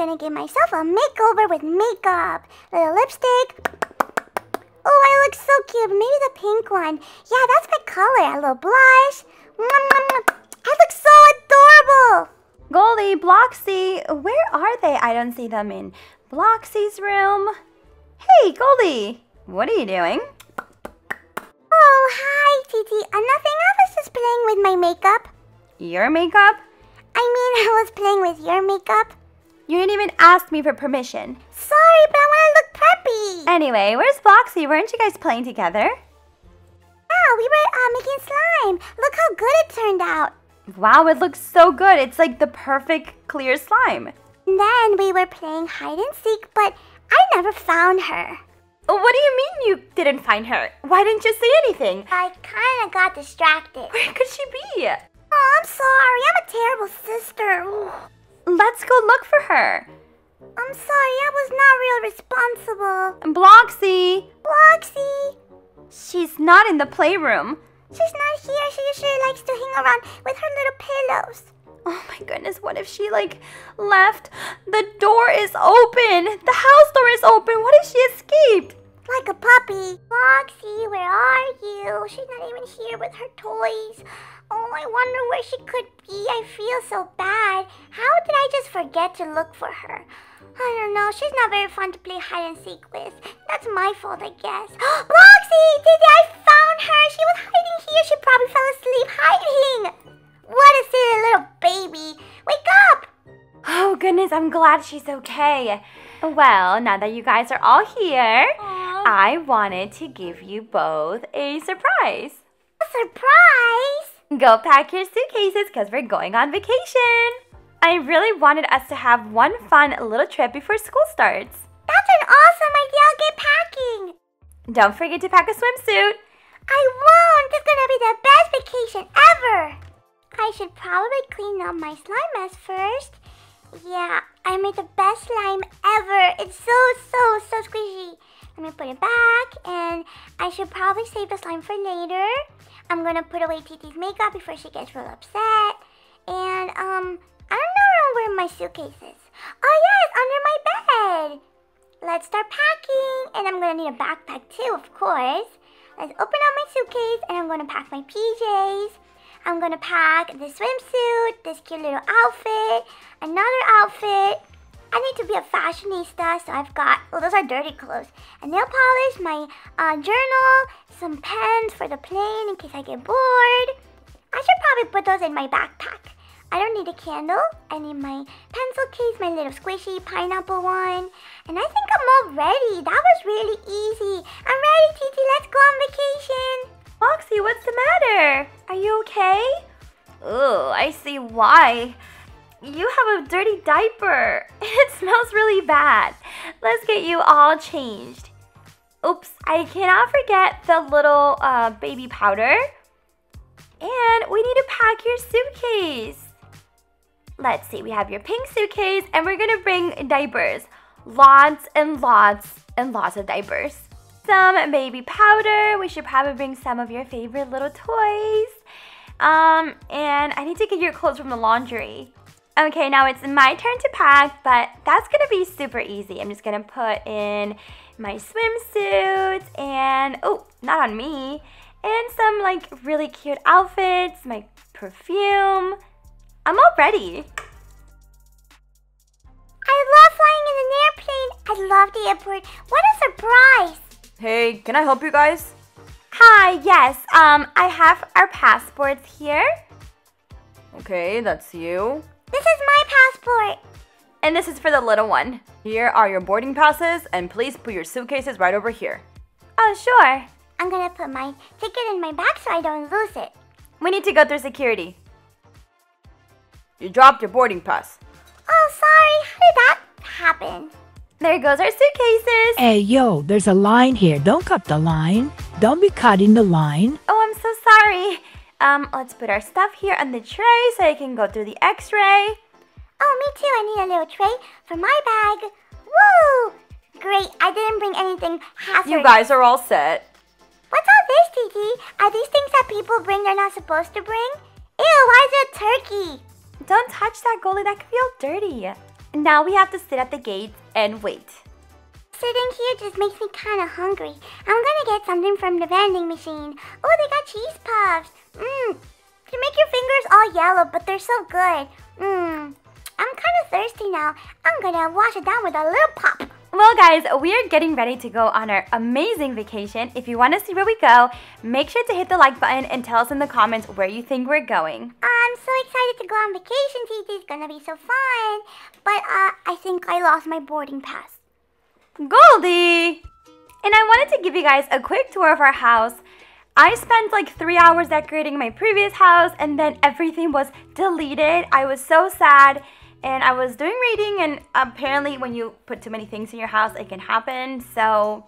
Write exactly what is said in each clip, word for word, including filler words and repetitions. gonna give myself a makeover with makeup. Little lipstick. Oh, I look so cute. Maybe the pink one. Yeah, that's my color. A little blush. I look so adorable. Goldie, Bloxy, where are they? I don't see them in Bloxy's room. Hey, Goldie, what are you doing? Oh, hi, Titi. Uh, nothing. I was just playing with my makeup. Your makeup? I mean, I was playing with your makeup. You didn't even ask me for permission. Sorry, but I want to look preppy. Anyway, where's Bloxy? Weren't you guys playing together? Yeah, we were uh, making slime. Look how good it turned out. Wow, it looks so good. It's like the perfect clear slime. And then we were playing hide and seek, but I never found her. What do you mean you didn't find her? Why didn't you say anything? I kind of got distracted. Where could she be? Oh, I'm sorry. I'm a terrible sister. Ooh. Let's go look for her. I'm sorry. I was not real responsible. Bloxy. Bloxy. She's not in the playroom. She's not here. She usually likes to hang around with her little pillows. Oh my goodness, what if she like left? The door is open. The house door is open. What if she escaped? Like a puppy. Bloxy, where are you? She's not even here with her toys. Oh, I wonder where she could be. I feel so bad. How did I just forget to look for her? I don't know. She's not very fun to play hide and seek with. That's my fault, I guess. Bloxy! Titi, I found her! She was hiding here. She probably fell asleep hiding. What is it, little baby? Wake up! Oh, goodness. I'm glad she's okay. Well, now that you guys are all here, aww, I wanted to give you both a surprise. A surprise? Go pack your suitcases because we're going on vacation. I really wanted us to have one fun little trip before school starts. That's an awesome idea. I'll get packing. Don't forget to pack a swimsuit. I won't. It's going to be the best vacation ever. I should probably clean up my slime mess first. Yeah, I made the best slime ever. It's so, so, so squishy. Let me put it back, and I should probably save the slime for later. I'm gonna put away Titi's makeup before she gets real upset. And, um, I don't know where my suitcase is. Oh yeah, it's under my bed. Let's start packing, and I'm gonna need a backpack too, of course. Let's open up my suitcase, and I'm gonna pack my P Js. I'm gonna pack this swimsuit, this cute little outfit, another outfit. I need to be a fashionista, so I've got, well, those are dirty clothes. A nail polish, my uh, journal, some pens for the plane in case I get bored. I should probably put those in my backpack. I don't need a candle. I need my pencil case, my little squishy pineapple one. And I think I'm all ready. That was really easy. I'm ready, Titi. Let's go on vacation. Bloxy, what's the matter? Are you okay? Oh, I see why. You have a dirty diaper. It smells really bad. Let's get you all changed. Oops, I cannot forget the little uh, baby powder. And we need to pack your suitcase. Let's see, we have your pink suitcase and we're gonna bring diapers. Lots and lots and lots of diapers. Some baby powder. We should probably bring some of your favorite little toys. Um, and I need to get your clothes from the laundry. Okay, now it's my turn to pack, but that's gonna be super easy. I'm just gonna put in my swimsuits and, oh, not on me, and some like really cute outfits, my perfume. I'm all ready. I love flying in an airplane. I love the airport. What a surprise. Hey, can I help you guys? Hi, yes, um, I have our passports here. Okay, that's you. This is my passport. And this is for the little one. Here are your boarding passes, and please put your suitcases right over here. Oh, sure. I'm gonna put my ticket in my bag so I don't lose it. We need to go through security. You dropped your boarding pass. Oh, sorry. How did that happen? There goes our suitcases. Hey, yo, there's a line here. Don't cut the line. Don't be cutting the line. Oh, I'm so sorry. Um, let's put our stuff here on the tray so I can go through the x-ray. Oh, me too. I need a little tray for my bag. Woo! Great, I didn't bring anything hazardous. You guys are all set. What's all this, Titi? Are these things that people bring they're not supposed to bring? Ew, why is it turkey? Don't touch that, Goldie. That could feel dirty. Now we have to sit at the gate and wait. Sitting here just makes me kind of hungry. I'm gonna get something from the vending machine. Oh, they got cheese puffs. Mmm. They make your fingers all yellow, but they're so good. Mmm. I'm kind of thirsty now. I'm gonna wash it down with a little pop. Well guys, we are getting ready to go on our amazing vacation. If you want to see where we go, make sure to hit the like button and tell us in the comments where you think we're going. I'm so excited to go on vacation, T T. It's gonna be so fun. But uh, I think I lost my boarding pass. Goldie! And I wanted to give you guys a quick tour of our house. I spent like three hours decorating my previous house and then everything was deleted. I was so sad and I was doing reading, and apparently when you put too many things in your house, it can happen. So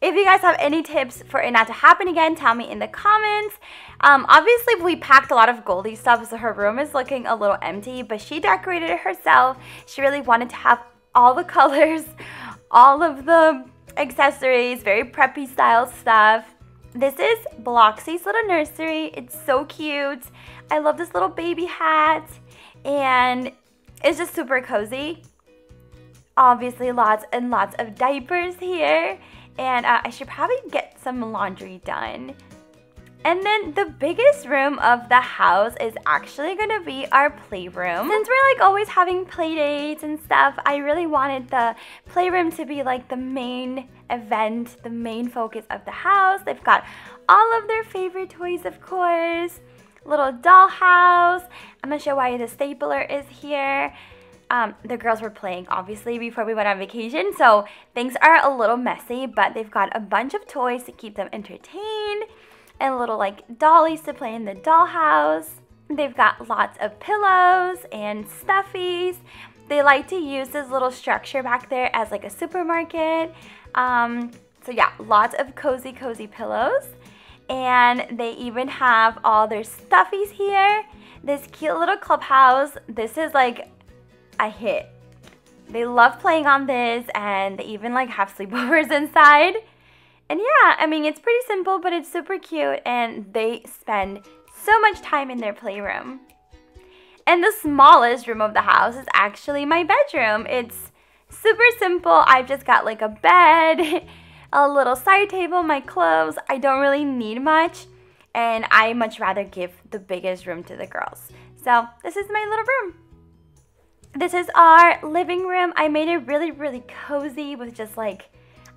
if you guys have any tips for it not to happen again, tell me in the comments. Um, obviously, we packed a lot of Goldie stuff, so her room is looking a little empty, but she decorated it herself. She really wanted to have all the colors, all of the accessories, very preppy style stuff. This is Bloxy's little nursery. It's so cute. I love this little baby hat and it's just super cozy. Obviously lots and lots of diapers here, and uh, I should probably get some laundry done. And then the biggest room of the house is actually gonna be our playroom. Since we're like always having play dates and stuff, I really wanted the playroom to be like the main event, the main focus of the house. They've got all of their favorite toys, of course. Little dollhouse. I'm gonna show why the stapler is here. Um, the girls were playing obviously before we went on vacation, so things are a little messy, but they've got a bunch of toys to keep them entertained. And little like dollies to play in the dollhouse. They've got lots of pillows and stuffies. They like to use this little structure back there as like a supermarket. Um, so yeah, lots of cozy, cozy pillows. And they even have all their stuffies here. This cute little clubhouse. This is like a hit. They love playing on this, and they even like have sleepovers inside. And yeah, I mean, it's pretty simple, but it's super cute, and they spend so much time in their playroom. And the smallest room of the house is actually my bedroom. It's super simple. I've just got like a bed, a little side table, my clothes. I don't really need much, and I much rather give the biggest room to the girls. So this is my little room. This is our living room. I made it really, really cozy with just like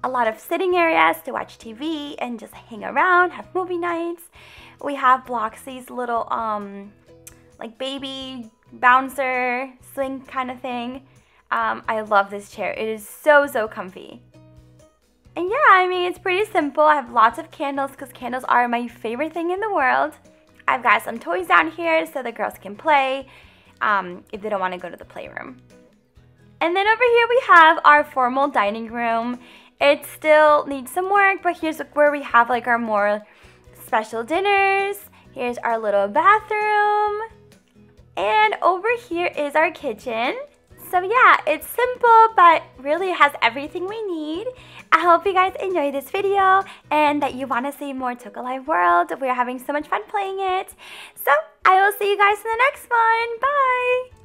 a lot of sitting areas to watch T V and just hang around, have movie nights. We have Bloxy's little um, like baby bouncer swing kind of thing. Um, I love this chair. It is so, so comfy. And yeah, I mean, it's pretty simple. I have lots of candles because candles are my favorite thing in the world. I've got some toys down here so the girls can play um, if they don't want to go to the playroom. And then over here we have our formal dining room. It still needs some work, but here's where we have like our more special dinners. Here's our little bathroom. And over here is our kitchen. So yeah, it's simple, but really has everything we need. I hope you guys enjoyed this video and that you want to see more Toca Life World. We are having so much fun playing it. So I will see you guys in the next one. Bye!